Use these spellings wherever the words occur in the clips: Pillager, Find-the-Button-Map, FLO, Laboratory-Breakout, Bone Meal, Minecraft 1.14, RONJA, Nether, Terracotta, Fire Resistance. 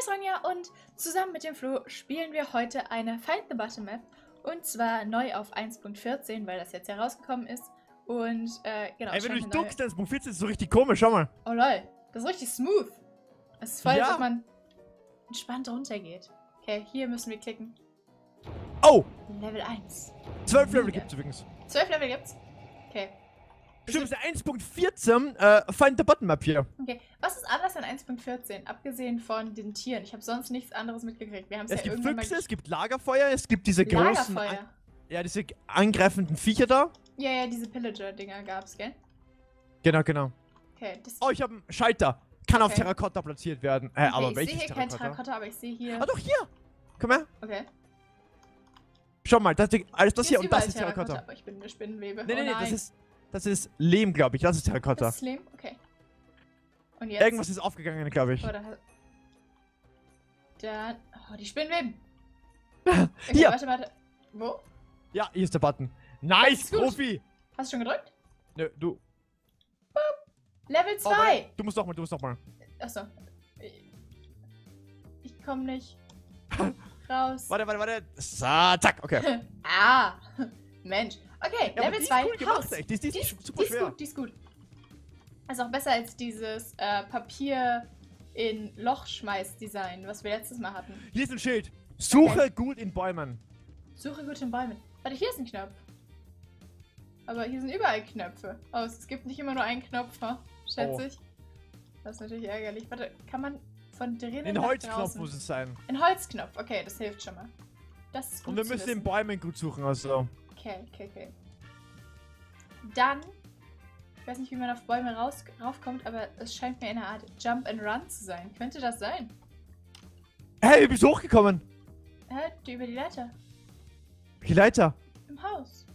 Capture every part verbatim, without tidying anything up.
ist Ronja und zusammen mit dem Flo spielen wir heute eine Find-the-Button-Map. Und zwar neu auf eins Punkt vierzehn, weil das jetzt herausgekommen ist. Und äh, genau. Ey, wenn du dich duckst, das Punkt vierzehn ist so richtig komisch, schau mal. Oh lol, das ist richtig smooth. Es ist voll, ja, dass man entspannt runtergeht. Okay, hier müssen wir klicken. Oh! Level eins. zwölf Level gibt's übrigens. zwölf Level gibt's? Okay. Stimmt, ist eins Punkt vierzehn, äh, Find-the-Button-Map hier. Okay, was ist anders an eins Punkt vierzehn, abgesehen von den Tieren? Ich habe sonst nichts anderes mitgekriegt. Wir haben's ja, es ja gibt Füchse, es gibt Lagerfeuer, es gibt diese großen... Lagerfeuer? Ja, diese angreifenden Viecher da. Ja, ja, diese Pillager-Dinger gab's, gell? Genau, genau. Okay, das oh, ich habe einen Schalter. Kann okay. auf Terracotta platziert werden. Äh, okay, aber ich sehe hier Terracotta? Kein Terracotta, aber ich sehe hier... Ah, doch, hier! Komm her. Okay. Schau mal, das Ding, alles das hier, hier und das ist Terracotta. Terracotta. Aber ich bin eine Spinnenwebe. Nee, nee, nee, oh, das ist... Das ist Lehm, glaube ich. Das ist Terracotta. Das ist Lehm? Okay. Und jetzt? Irgendwas ist aufgegangen, glaube ich. Oh, da Dann... Oh, die Spinnenweben. Okay, hier. Warte, warte. Wo? Ja, hier ist der Button. Nice, Profi! Hast du schon gedrückt? Nö, nee, du. Boop. Level zwei! Oh, du musst nochmal, du musst nochmal. Achso. Ich komm nicht raus. Warte, warte, warte. So, zack, okay. Ah, Mensch. Okay, ja, Level zwei, cool gemacht, Haus. Die ist, die ist, die ist super die schwer. Ist gut, die ist gut. Also auch besser als dieses äh, Papier in Loch schmeißt Design, was wir letztes Mal hatten. Hier ist ein Schild. Suche okay. gut in Bäumen. Suche gut in Bäumen. Warte, hier ist ein Knopf. Aber hier sind überall Knöpfe. Oh, es gibt nicht immer nur einen Knopf, ha? Schätze oh. ich. Das ist natürlich ärgerlich. Warte, kann man von drinnen in nach Holzknopf draußen? Muss es sein. Ein Holzknopf, okay, das hilft schon mal. Das ist gut. Und wir müssen in Bäumen gut suchen, also. Okay, okay, okay. Dann, ich weiß nicht, wie man auf Bäume raus, raufkommt, aber es scheint mir eine Art Jump and Run zu sein. Könnte das sein? Hey, wie bist du hochgekommen? Hä? Äh, über die Leiter. Die Leiter? Im Haus.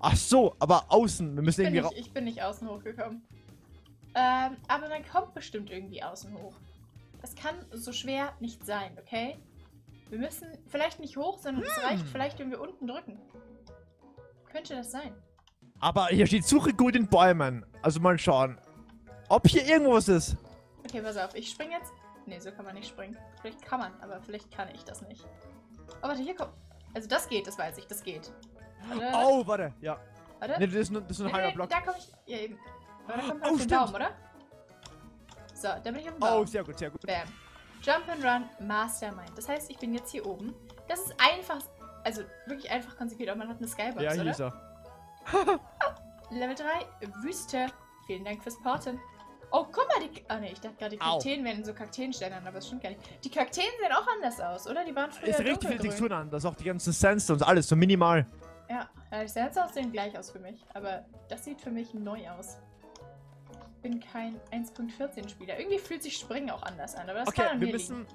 Ach so, aber außen. Wir müssen ich irgendwie raus. Ich bin nicht außen hochgekommen. Ähm, aber man kommt bestimmt irgendwie außen hoch. Das kann so schwer nicht sein, okay? Wir müssen vielleicht nicht hoch, sondern hm. es reicht vielleicht, wenn wir unten drücken. Könnte das sein? Aber hier steht, suche gut in Bäumen. Also mal schauen, ob hier irgendwas ist. Okay, pass auf, ich spring jetzt. Ne, so kann man nicht springen. Vielleicht kann man, aber vielleicht kann ich das nicht. Oh, warte, hier kommt... Also das geht, das weiß ich, das geht. Warte, oh, warte, ja. Warte. Nee, das ist nur, das ist nur ein nee, halber nee, Block. Da komm ich... Ja, eben. Aber da kommt man oh, auf den Baum, oder? So, da bin ich auf dem Baum. Oh, sehr gut, sehr gut. Bam. Jump and Run Mastermind. Das heißt, ich bin jetzt hier oben. Das ist einfach, also wirklich einfach konzipiert. Und man hat eine Skybox, ja, hier oder? Ist er. oh, Level drei, Wüste. Vielen Dank fürs Porten. Oh, guck mal, die... Oh ne, ich dachte gerade, die Kakteen wären so Kakteenständern, aber das stimmt gar nicht. Die Kakteen sehen auch anders aus, oder? Die waren früher ist richtig viele Texturen anders, auch die ganzen Sandstones, alles so minimal. Ja, die Sandstones sehen gleich aus für mich, aber das sieht für mich neu aus. Ich bin kein eins Punkt vierzehn-Spieler. Irgendwie fühlt sich Springen auch anders an, aber das okay, kann an wir mir müssen, liegen.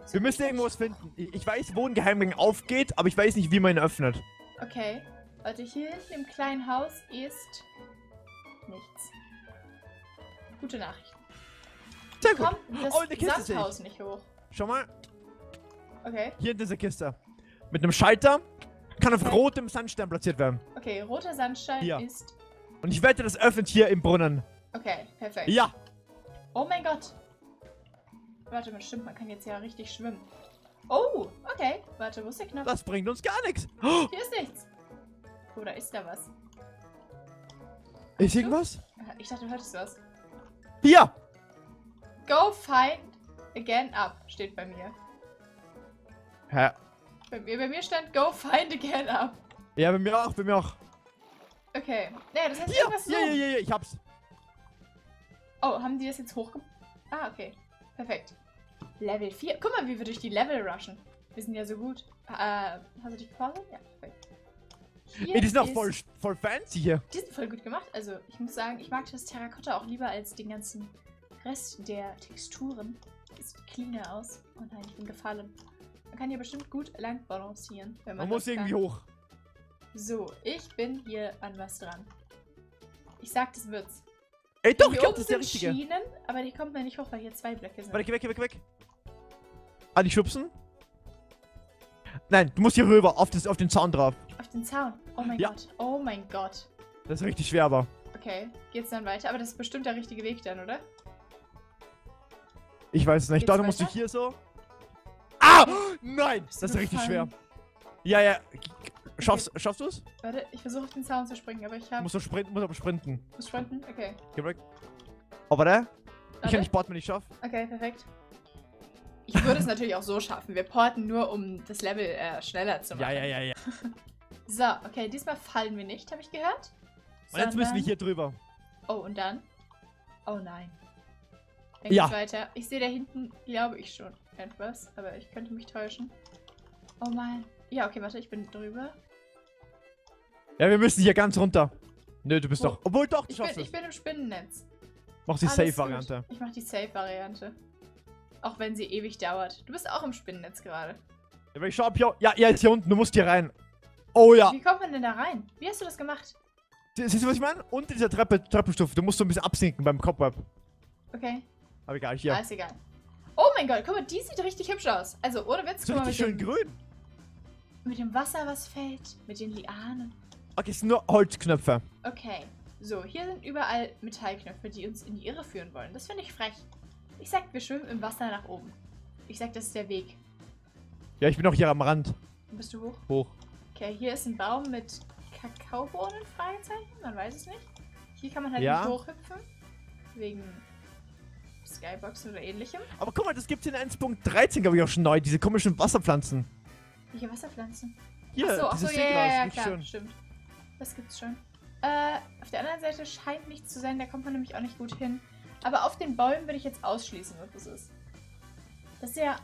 Das wir müssen irgendwas finden. Ich weiß, wo ein Geheimgang aufgeht, aber ich weiß nicht, wie man ihn öffnet. Okay. Warte, hier hinten im kleinen Haus ist nichts. Gute Nachricht. Sehr gut. Kommt das oh, eine Kiste Sandhaus nicht hoch. Schau mal. Okay. Hier in dieser Kiste. Mit einem Schalter kann auf okay. rotem Sandstein platziert werden. Okay, roter Sandstein hier. Ist... Und ich wette, das öffnet hier im Brunnen. Okay, perfekt. Ja. Oh mein Gott. Warte, man stimmt, man kann jetzt ja richtig schwimmen. Oh, okay. Warte, wo ist der Knopf? Das bringt uns gar nichts. Hier oh. ist nichts. Oder ist da was? Hast ist irgendwas? Ich dachte, du hörtest was. Hier. Go find again up, steht bei mir. Hä? Bei mir, bei mir stand go find again up. Ja, bei mir auch, bei mir auch. Okay. Naja, das heißt, irgendwas ja, so. Ja, ja, ja, ich hab's. Oh, haben die das jetzt hochge... Ah, okay. Perfekt. Level vier. Guck mal, wie wir durch die Level rushen. Wir sind ja so gut. Äh, hast du dich gefahren? Ja, perfekt. Hier Ey, die sind auch voll, voll fancy hier. Die sind voll gut gemacht. Also, ich muss sagen, ich mag das Terracotta auch lieber als den ganzen Rest der Texturen. Das sieht cleaner aus. Oh nein, ich bin gefallen. Man kann hier bestimmt gut lang balancieren. Wenn man man muss kann. Irgendwie hoch. So, ich bin hier an was dran. Ich sag, das wird's. Ey, doch, ich glaube, das ist der richtige. Schienen, aber die kommt mir nicht hoch, weil hier zwei Blöcke sind. Warte, geh weg, geh weg, geh weg. Ah, die schubsen? Nein, du musst hier rüber, auf, das, auf den Zaun drauf. Auf den Zaun? Oh mein ja. Gott, oh mein Gott. Das ist richtig schwer, aber. Okay, geht's dann weiter? Aber das ist bestimmt der richtige Weg dann, oder? Ich weiß es nicht. Da musst du hier so. Ah! Nein! Das ist richtig schwer. Ja, ja. Schaffst, schaffst du es? Warte, ich versuche auf den Zaun zu springen, aber ich habe. Musst du sprinten, musst du sprinten. Muss sprinten? Okay. Geh weg. Oh, warte. Ich kann nicht porten, wenn ich schaffe. Okay, perfekt. Ich würde es natürlich auch so schaffen. Wir porten nur, um das Level äh, schneller zu machen. Ja, ja, ja, ja. So, okay, diesmal fallen wir nicht, habe ich gehört. Und jetzt müssen wir hier drüber. Oh, und dann? Oh nein. Dann ja. Geht's weiter. Ich sehe da hinten, glaube ich schon, etwas. Aber ich könnte mich täuschen. Oh mein. Ja, okay, warte, ich bin drüber. Ja, wir müssen hier ganz runter. Nö, du bist oh. doch... Obwohl, doch, du ich schaffst bin, es. Ich bin im Spinnennetz. Mach die Safe-Variante. Ich mach die Safe-Variante. Auch wenn sie ewig dauert. Du bist auch im Spinnennetz gerade. Ja, ich schau ab hier... Ja, jetzt hier unten, du musst hier rein. Oh ja. Wie kommt man denn da rein? Wie hast du das gemacht? Siehst du, was ich meine? Unter dieser Treppe, Treppenstufe. Du musst so ein bisschen absinken beim Cobweb. Okay. Aber egal, hier. Alles egal. Oh mein Gott, guck mal, die sieht richtig hübsch aus. Also, ohne Witz. So richtig schön grün. Mit dem Wasser, was fällt. Mit den Lianen. Okay, es sind nur Holzknöpfe. Okay. So, hier sind überall Metallknöpfe, die uns in die Irre führen wollen. Das finde ich frech. Ich sag, wir schwimmen im Wasser nach oben. Ich sag, das ist der Weg. Ja, ich bin auch hier am Rand. Bist du hoch? Hoch. Okay, hier ist ein Baum mit Kakaobohnen, Fragezeichen, man weiß es nicht. Hier kann man halt ja. nicht hochhüpfen. Wegen Skyboxen oder ähnlichem. Aber guck mal, das gibt's in eins Punkt dreizehn, glaube ich, auch schon neu. Diese komischen Wasserpflanzen. Welche Wasserpflanzen? Hier, achso, achso, ja, ja, ja, klar, schön. Stimmt. Das gibt's schon. Äh, auf der anderen Seite scheint nichts zu sein, da kommt man nämlich auch nicht gut hin. Aber auf den Bäumen würde ich jetzt ausschließen, was das ist. Das ist ja...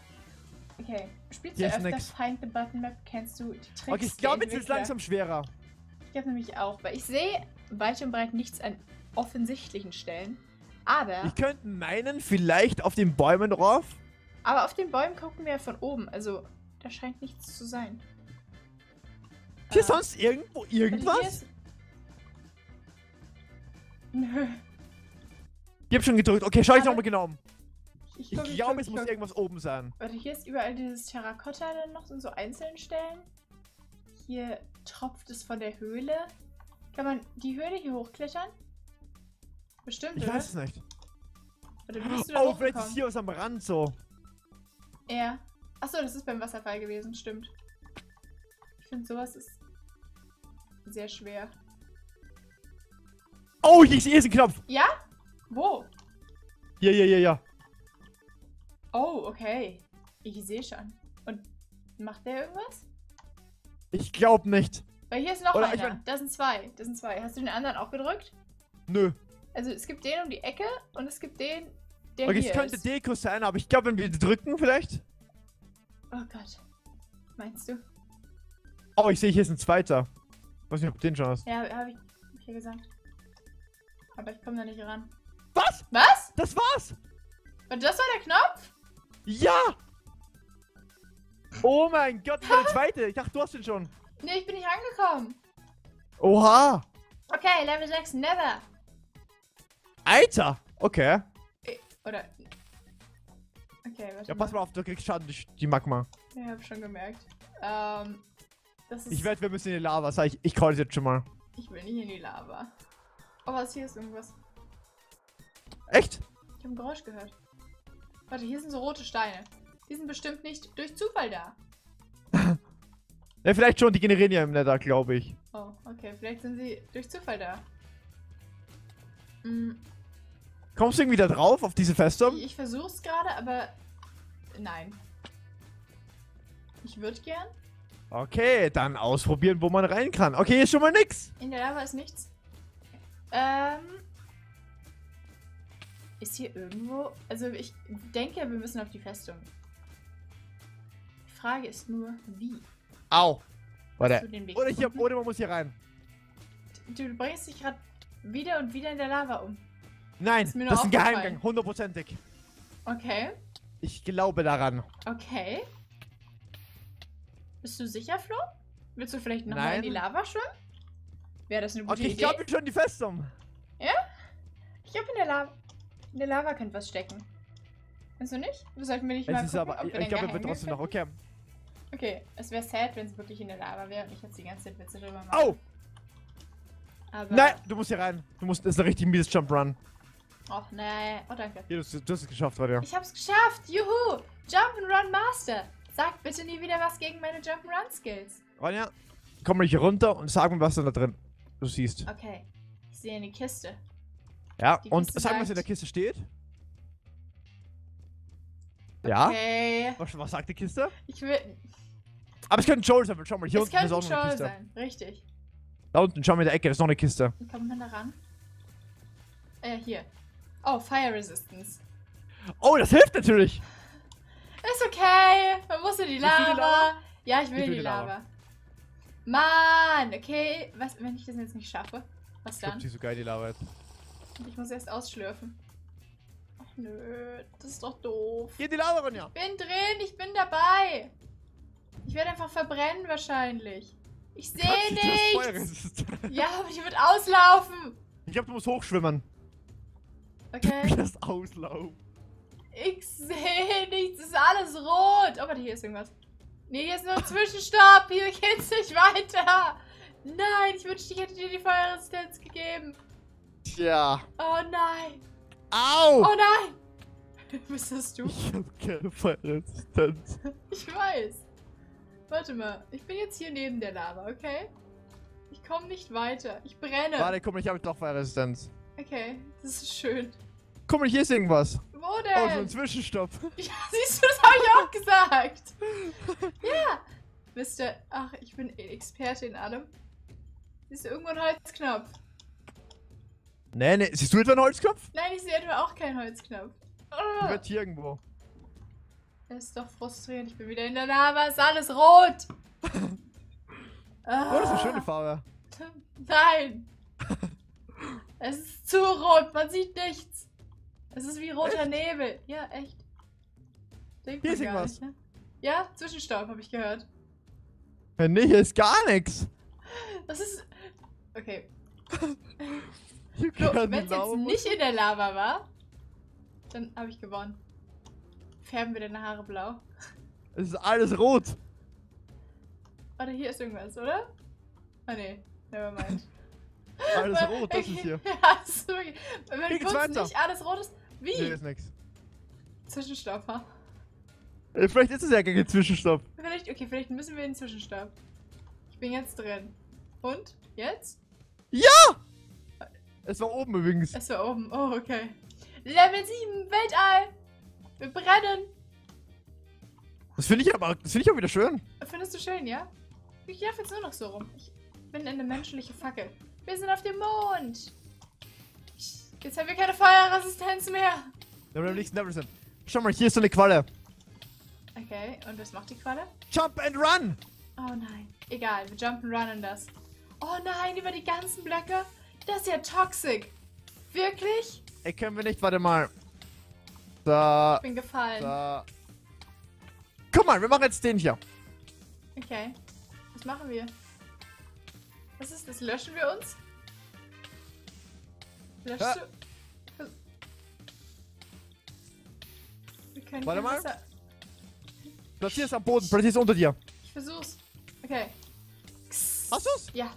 Okay, spielst du öfter Find-the-Button-Map, kennst du die Tricks? Okay, ich glaube, jetzt wird es langsam schwerer. Ich glaube nämlich auch, weil ich sehe weit und breit nichts an offensichtlichen Stellen, aber... Ich könnte meinen, vielleicht auf den Bäumen drauf? Aber auf den Bäumen gucken wir von oben, also da scheint nichts zu sein. Ist hier äh, sonst irgendwo irgendwas? Hier ist... Nö. Ich hab schon gedrückt, okay, schau ich nochmal genau um. Ich, ich glaube, es muss guck. irgendwas oben sein. Warte, hier ist überall dieses Terracotta dann noch in so einzelnen Stellen. Hier tropft es von der Höhle. Kann man die Höhle hier hochklettern? Bestimmt, ich oder? Ich weiß es nicht. Oder bist du da oh, vielleicht ist hier was am Rand so. Ja. Achso, das ist beim Wasserfall gewesen, stimmt. Ich finde, sowas ist sehr schwer. Oh, hier ist ein Knopf. Ja? Wo? Ja, ja, ja, ja. Oh, okay. Ich sehe schon. Und macht der irgendwas? Ich glaube nicht. Weil hier ist noch Oder einer. Ich mein... Das sind zwei. Das sind zwei. Hast du den anderen auch gedrückt? Nö. Also es gibt den um die Ecke und es gibt den, der okay, hier ist. Okay, es könnte Deko sein, aber ich glaube, wenn wir drücken vielleicht. Oh Gott. Meinst du? Oh, ich sehe, hier ist ein zweiter. Ich weiß nicht, ob du den schon hast. Ja, habe ich hier gesagt. Aber ich komme da nicht ran. Was? Was? Das war's. Und das war der Knopf? Ja! Oh mein Gott, das war der zweite. Ich dachte, du hast den schon. Nee, ich bin nicht rangekommen. Oha! Okay, Level sechs, Nether. Alter! Okay. Oder... Okay, warte. Ja, pass mal auf, du kriegst Schaden durch die Magma. Ja, ich hab schon gemerkt. Ähm... Das ist... Ich werde, wir müssen in die Lava. Sag ich, ich call das jetzt schon mal. Ich will nicht in die Lava. Oh, was, hier ist irgendwas. Echt? Ich hab ein Geräusch gehört. Warte, hier sind so rote Steine. Die sind bestimmt nicht durch Zufall da. Ja, vielleicht schon, die generieren ja im Nether, glaube ich. Oh, okay, vielleicht sind sie durch Zufall da. Mhm. Kommst du irgendwie da drauf, auf diese Festung? Ich, ich versuch's gerade, aber... Nein. Ich würde gern. Okay, dann ausprobieren, wo man rein kann. Okay, hier ist schon mal nix. In der Lava ist nichts. Ähm... Ist hier irgendwo... Also ich denke, wir müssen auf die Festung. Die Frage ist nur, wie? Au! Warte. Oder, hier, oder man muss hier rein. Du, du bringst dich gerade wieder und wieder in der Lava um. Nein, das ist, das ist ein Geheimgang, hundertprozentig. Okay. Ich glaube daran. Okay. Bist du sicher, Flo? Willst du vielleicht nochmal in die Lava schwimmen? Wäre das eine gute okay, Idee? Okay, ich glaube schon die Festung. Ja? Ich glaube in der Lava... In der Lava könnte was stecken. Weißt du nicht? Du sollten wir nicht es mal gucken, aber, ob wir Ich glaube, wir wird trotzdem noch, okay. Okay, es wäre sad, wenn es wirklich in der Lava wäre. Ich hätte die ganze Zeit Witze drüber machen. Au! Aber nein, du musst hier rein. Du musst, das ist ein richtig mieses Jump Run. Och nee. Oh, danke. Hier, du, du hast es geschafft, Radja. Ich hab's geschafft. Juhu. Jump'n'Run Master. Sag bitte nie wieder was gegen meine Jump'n'Run Skills. Radja, komm mal hier runter und sag mir, was du da drin du siehst. Okay. Ich sehe eine Kiste. Ja, die und Kiste sag mir, was in der Kiste steht. Ja. Okay. Was, was sagt die Kiste? Ich will. Aber es könnte ein Troll sein, schau mal. Hier es unten ist auch noch eine Kiste. Es könnte ein Troll sein, richtig. Da unten, schau mal in der Ecke, da ist noch eine Kiste. Kommt man da ran? Äh, hier. Oh, Fire Resistance. Oh, das hilft natürlich! Ist okay, man muss in die Lava. Die Lava? Ja, ich will in die, die Lava. Lava. Mann, okay. Was, wenn ich das jetzt nicht schaffe? Was dann? Ich glaub, so geil die Lava jetzt. Ich muss erst ausschlürfen. Ach nö, das ist doch doof. Hier die Lava, Ronja. Ich bin drin, ich bin dabei. Ich werde einfach verbrennen wahrscheinlich. Ich sehe nichts. Ja, aber ich würde auslaufen. Ich glaube, du musst hochschwimmen. Okay. Du musst auslaufen. Ich sehe nichts, es ist alles rot. Oh, warte, hier ist irgendwas. Nee, hier ist nur ein Zwischenstopp. Hier geht's nicht weiter. Nein, ich wünschte, ich hätte dir die Feuerresistenz gegeben. Tja. Oh nein. Au! Oh nein! Wüsstest du? Ich hab keine Feuerresistenz. Ich weiß. Warte mal, ich bin jetzt hier neben der Lava, okay? Ich komme nicht weiter. Ich brenne. Warte, guck mal, ich habe doch Feuerresistenz. Okay, das ist schön. Guck mal, hier ist irgendwas. Wo denn? Oh, so ein Zwischenstopp. Ja, siehst du, das habe ich auch gesagt. Ja. Wisst ihr, ach, ich bin Experte in allem. Siehst du irgendwo ein Holzknopf? Nee, nee. Siehst du etwa einen Holzknopf? Nein, ich sehe etwa auch keinen Holzknopf. Oh. Wird hier irgendwo. Das ist doch frustrierend. Ich bin wieder in der Lava. Ist alles rot. Ah. Oh, das ist eine schöne Farbe. Nein. Es ist zu rot. Man sieht nichts. Es ist wie roter echt? Nebel. Ja, echt. Denkt hier ist irgendwas. Nicht, ne? Ja, Zwischenstaub habe ich gehört. Wenn nicht, ist gar nichts. Das ist... Okay. Wenn es jetzt nicht in der Lava war, dann habe ich gewonnen. Färben wir deine Haare blau. Es ist alles rot. Warte, hier ist irgendwas, oder? Ah ne, nevermind. Alles aber, rot, das okay. Ist hier. Ja, das ist wirklich... Wenn kurz nicht alles rot ist, wie? Nee, ist nix. Zwischenstopp, ha? Vielleicht ist es ja kein Zwischenstopp. Vielleicht, okay, vielleicht müssen wir in den Zwischenstopp. Ich bin jetzt drin. Und? Jetzt? Ja! Es war oben übrigens. Es war oben, oh, okay. Level sieben, Weltall! Wir brennen! Das finde ich aber, das finde ich auch wieder schön. Findest du schön, ja? Ich laufe jetzt nur noch so rum. Ich bin eine menschliche Fackel. Wir sind auf dem Mond! Jetzt haben wir keine Feuerresistenz mehr! Wir haben nichts Never sind. Schau mal, hier ist so eine Qualle. Okay, und was macht die Qualle? Jump and run! Oh nein. Egal, wir jump and runnen das. Oh nein, über die ganzen Blöcke? Das ist ja toxic. Wirklich? Ey, können wir nicht, warte mal. Da. Ich bin gefallen. Da. Guck mal, wir machen jetzt den hier. Okay. Was machen wir? Was ist das? Löschen wir uns? Löschst ja. du? Wir können warte mal. Platzier es am Boden, platzier es unter dir. Ich versuch's. Okay. Hast du's? Ja.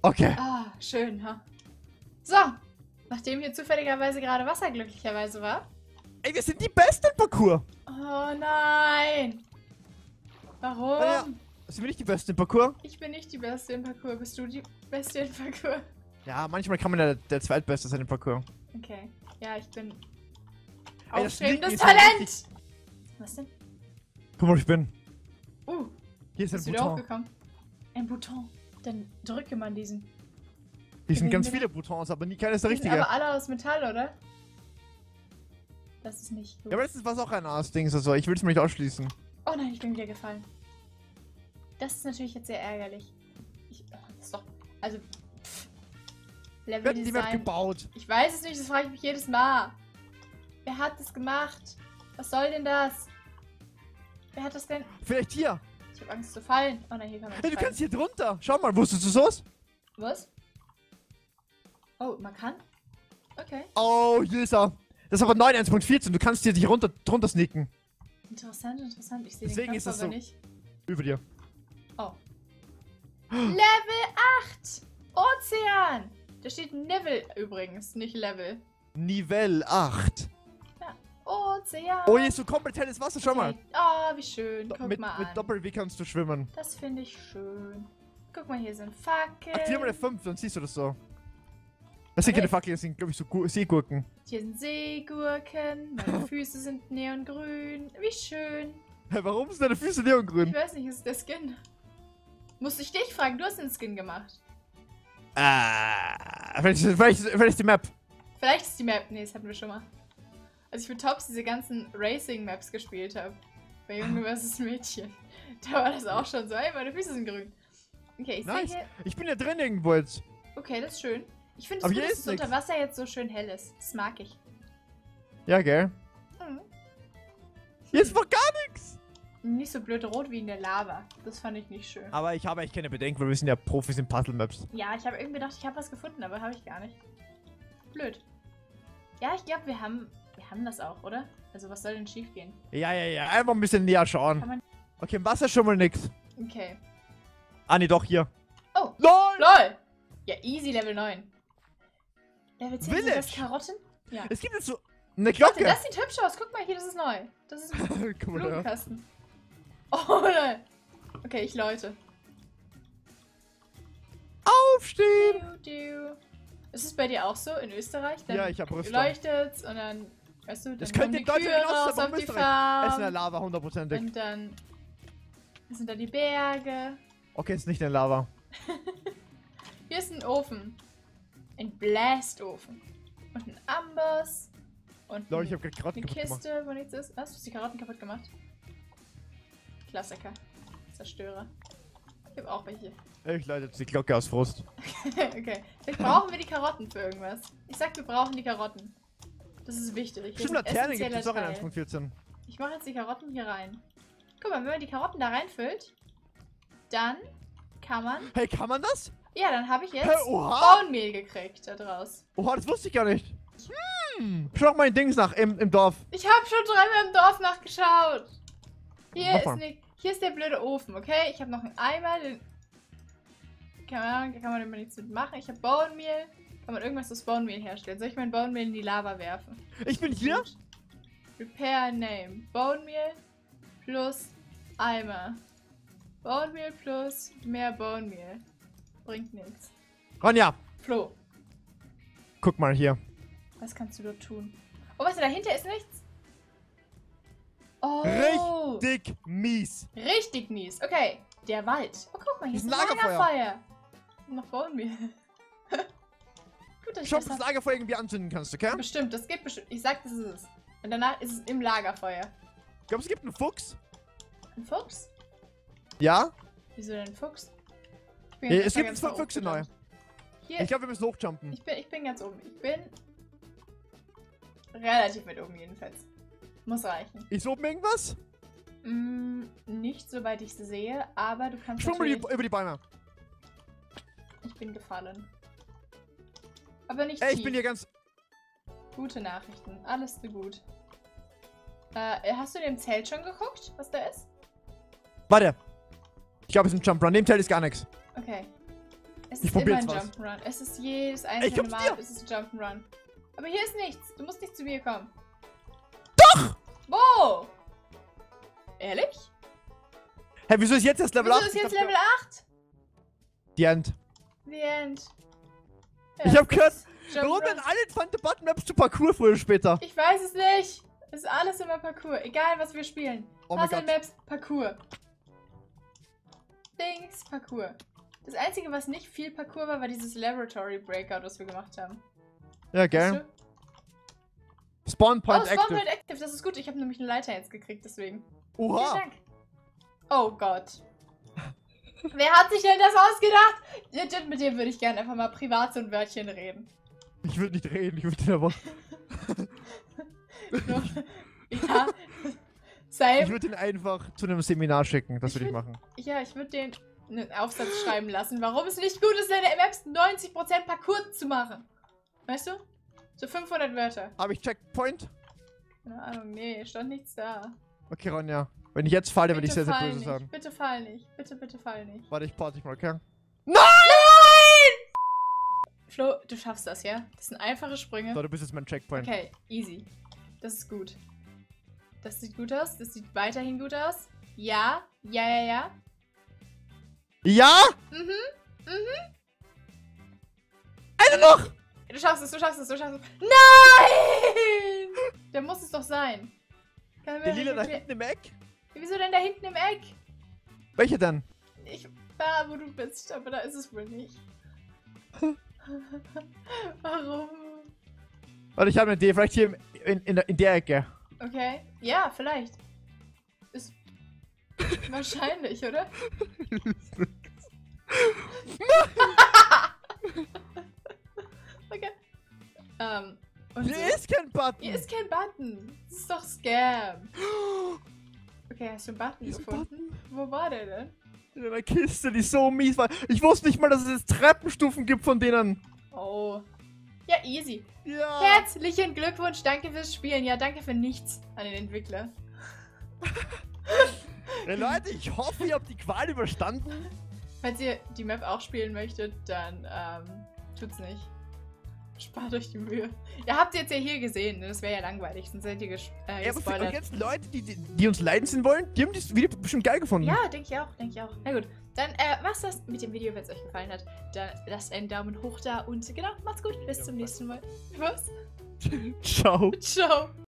Okay. Ah, schön, ha. So. Nachdem hier zufälligerweise gerade Wasser glücklicherweise war. Ey, wir sind die Besten im Parcours. Oh nein. Warum? Ja, sind wir nicht die Besten im Parcours? Ich bin nicht die Beste im Parcours. Bist du die Beste im Parcours? Ja, manchmal kann man ja der, der Zweitbeste sein im Parcours. Okay. Ja, ich bin... Ey, aufstrebendes das Talent! Richtig... Was denn? Guck mal, ich bin. Uh. Hier ist ein Bouton. Bist du da hochgekommen? Ein Bouton. Dann drücke man diesen. Die sind ganz viele Boutons, aber nie keines der richtige. Aber alle aus Metall, oder? Das ist nicht gut. Ja, aber letztens war es auch ein Arsch-Dings oder so. Ich will es mir nicht ausschließen. Oh nein, ich bin wieder gefallen. Das ist natürlich jetzt sehr ärgerlich. Ich, oh, das ist doch... Also... Pff, Level Design. Wer hat die gebaut? Ich weiß es nicht, das frage ich mich jedes Mal. Wer hat das gemacht? Was soll denn das? Wer hat das denn... Vielleicht hier. Ich habe Angst zu fallen. Oh nein, hier kann man nicht hey, du fallen. Kannst hier drunter. Schau mal, wusstest du so's? Was? Oh, man kann? Okay. Oh, hier ist er. Das ist aber neun Punkt eins Punkt vierzehn. Du kannst dir dich runter, drunter sneaken. Interessant, interessant. Ich sehe den Knopf aber so nicht. Über dir. Oh. Level acht! Ozean! Da steht Level übrigens, nicht Level. Nivelle acht. Ja. Ozean. Oh, hier ist so komplett helles Wasser, schau mal. Oh, wie schön, guck mit, mal an. Mit Doppel-W kannst du schwimmen. Das finde ich schön. Guck mal, hier sind Fackeln. Aktiviere mal der fünf, dann siehst du das so. Das sind keine Fackeln, das sind, glaube ich, so Seegurken. Hier sind Seegurken, meine Füße sind neongrün. Wie schön. Hä, warum sind deine Füße neongrün? Ich weiß nicht, ist der Skin. Muss ich dich fragen, du hast den Skin gemacht. Ah, vielleicht, vielleicht, vielleicht ist die Map. Vielleicht ist die Map, nee, das hatten wir schon mal. Als ich mit Tops diese ganzen Racing-Maps gespielt habe, bei Junge versus Mädchen, da war das auch schon so, ey, meine Füße sind grün. Okay, ich nice. Sehe hier... Ich bin ja drin irgendwo jetzt. Okay, das ist schön. Ich finde es gut, dass es unter Wasser jetzt so schön hell ist. Das mag ich. Ja, gell? Mhm. Hier ist noch gar nichts! Nicht so blöd rot wie in der Lava. Das fand ich nicht schön. Aber ich habe eigentlich keine Bedenken, weil wir sind ja Profis in Puzzle-Maps. Ja, ich habe irgendwie gedacht, ich habe was gefunden, aber habe ich gar nicht. Blöd. Ja, ich glaube, wir haben, wir haben das auch, oder? Also was soll denn schief gehen? Ja, ja, ja. Einfach ein bisschen näher schauen. Okay, im Wasser schon mal nix. Okay. Ah, nee, doch, hier. Oh. LOL! LOL! Ja, easy, Level neun. Level zehn sind das Karotten? Ja. Es gibt jetzt so eine Glocke. Warte, das sieht hübsch aus. Guck mal, hier, das ist neu. Das ist ein Blumenkasten. Oh, nein. Okay, ich läute. Aufstehen! Du, du. Ist es bei dir auch so in Österreich? Dann ja, ich hab Rüstung. Leuchtet's und dann, weißt du, dann das kommen die Kühe raus auf die Farm. Es ist in der Lava, hundertprozentig. Und dann sind da die Berge. Okay, ist nicht in der Lava. Hier ist ein Ofen. Ein Blastofen. Und ein Amboss. Und Leute, ich hab grad Karotten eine Kiste, gemacht. Wo nichts ist. Was? Du hast die Karotten kaputt gemacht? Klassiker. Zerstörer. Ich hab auch welche. Ich leite jetzt die Glocke aus Frust. Okay. Vielleicht brauchen wir die Karotten für irgendwas. Ich sag, wir brauchen die Karotten. Das ist wichtig. Stimmt, Laternen gibt es auch in eins Punkt vierzehn. Ich mache jetzt die Karotten hier rein. Guck mal, wenn man die Karotten da reinfüllt, dann kann man... Hey, kann man das? Ja, dann habe ich jetzt hey, Bone Meal gekriegt da draus. Oha, das wusste ich gar nicht. Hm. Schau mal den Dings nach im, im Dorf. Ich habe schon dreimal im Dorf nachgeschaut. Hier ist, ne, hier ist der blöde Ofen, okay? Ich habe noch einen Eimer, den... Keine Ahnung, da kann man immer nichts mit machen. Ich habe Bone Meal. Kann man irgendwas aus Bone Meal herstellen? Soll ich mein Bone Meal in die Lava werfen? Ich bin hier? Und Repair Name. Bone Meal plus Eimer. Bone Meal plus mehr Bone Meal. Bringt nichts. Ronja! Flo! Guck mal hier. Was kannst du dort tun? Oh, weißt du, dahinter ist nichts? Oh! Richtig mies! Richtig mies! Okay, der Wald. Oh, guck mal, hier ist ein Lagerfeuer. Lagerfeuer. Noch Bone Meal. Gut, dass ich hoffe, das Lagerfeuer irgendwie anzünden kannst, okay? Bestimmt, das geht bestimmt. Ich sag, das ist es. Und danach ist es im Lagerfeuer. Ich glaube, es gibt einen Fuchs. Ein Fuchs? Ja? Wieso denn ein Fuchs? Ja, es gibt jetzt zwei Füchse neu. Hier, ich glaube, wir müssen hochjumpen. Ich bin, ich bin ganz oben. Ich bin relativ weit oben jedenfalls. Muss reichen. Ist oben irgendwas? Mm, nicht, soweit ich sehe, aber du kannst natürlich... Schwung über die Bäume. Ich bin gefallen. Aber nicht Ey, tief. Ich bin hier ganz... Gute Nachrichten. Alles so gut. Äh, hast du in dem Zelt schon geguckt, was da ist? Warte. Ich glaube, es ist ein Jump Run. Dem Zelt ist gar nichts. Okay. Es ist immer ein Jump'n'Run. Es ist jedes einzelne Mal, es ist ein Jump'n'Run. Aber hier ist nichts. Du musst nicht zu mir kommen. Doch! Wo? Ehrlich? Hä, hey, wieso ist jetzt das Level wieso acht? Wieso ist jetzt Level acht? The End. The End. Ja, ich hab gehört, warum denn alle Find-the-Button-Maps zu Parkour früher oder später? Ich weiß es nicht. Es ist alles immer Parkour. Egal, was wir spielen. Oh Puzzle-Maps, Parkour. Dings, Parkour. Das einzige, was nicht viel Parkour war, war dieses Laboratory-Breakout, was wir gemacht haben. Ja, gell. Spawn Point Active. Oh, Spawn Point Active, das ist gut. Ich habe nämlich eine Leiter jetzt gekriegt, deswegen. Oha. Vielen Dank. Oh Gott. Wer hat sich denn das ausgedacht? Legit, mit dem würde ich gerne einfach mal privat so ein Wörtchen reden. Ich würde nicht reden, ich würde aber... Ja. Same. Ich würde den einfach zu einem Seminar schicken, das würde ich machen. Ja, ich würde den... einen Aufsatz schreiben lassen, warum es nicht gut ist, deine Maps neunzig Prozent Parkour zu machen. Weißt du? So fünfhundert Wörter. Habe ich Checkpoint? Keine Ahnung, nee, stand nichts da. Okay, Ronja, wenn ich jetzt falle, würde ich sehr, sehr böse sagen. Bitte fall nicht, bitte, bitte fall nicht. Warte, ich pause dich mal, okay? Nein! Nein! Flo, du schaffst das, ja? Das sind einfache Sprünge. So, du bist jetzt mein Checkpoint. Okay, easy. Das ist gut. Das sieht gut aus. Das sieht weiterhin gut aus. Ja, ja, ja, ja. Ja? Mhm, mhm. Eine noch! Du schaffst es, du schaffst es, du schaffst es. Nein! Da muss es doch sein. Kann der Lila da hinten im Eck? Wieso denn da hinten im Eck? Welche denn? Ich war, wo du bist, aber da ist es wohl nicht. Warum? Warte, ich habe eine Idee. Vielleicht hier in, in, in der Ecke. Okay. Ja, vielleicht. Ist wahrscheinlich, oder? Okay. Ähm. Um, hier so. Ist kein Button. Hier ist kein Button. Das ist doch Scam. Okay, hast du einen Button gefunden? Button? Wo war der denn? In einer Kiste, die so mies war. Ich wusste nicht mal, dass es jetzt Treppenstufen gibt von denen. Oh. Ja, easy. Ja. Herzlichen Glückwunsch, danke fürs Spielen. Ja, danke für nichts an den Entwickler. Hey Leute, ich hoffe, ihr habt die Qual überstanden. Falls ihr die Map auch spielen möchtet, dann ähm, tut's nicht. Spart euch die Mühe. Ihr habt jetzt ja hier gesehen, ne? Das wäre ja langweilig, sonst seid ihr ges äh, ja, gespoilert. Und jetzt Leute, die, die, die uns leiden sehen wollen, die haben das Video bestimmt geil gefunden. Ja, denke ich auch, denke ich auch. Na gut, dann äh, war's das mit dem Video, wenn es euch gefallen hat. Dann lasst einen Daumen hoch da und genau, macht's gut, bis ja, zum nächsten Mal. Was? Ciao. Ciao.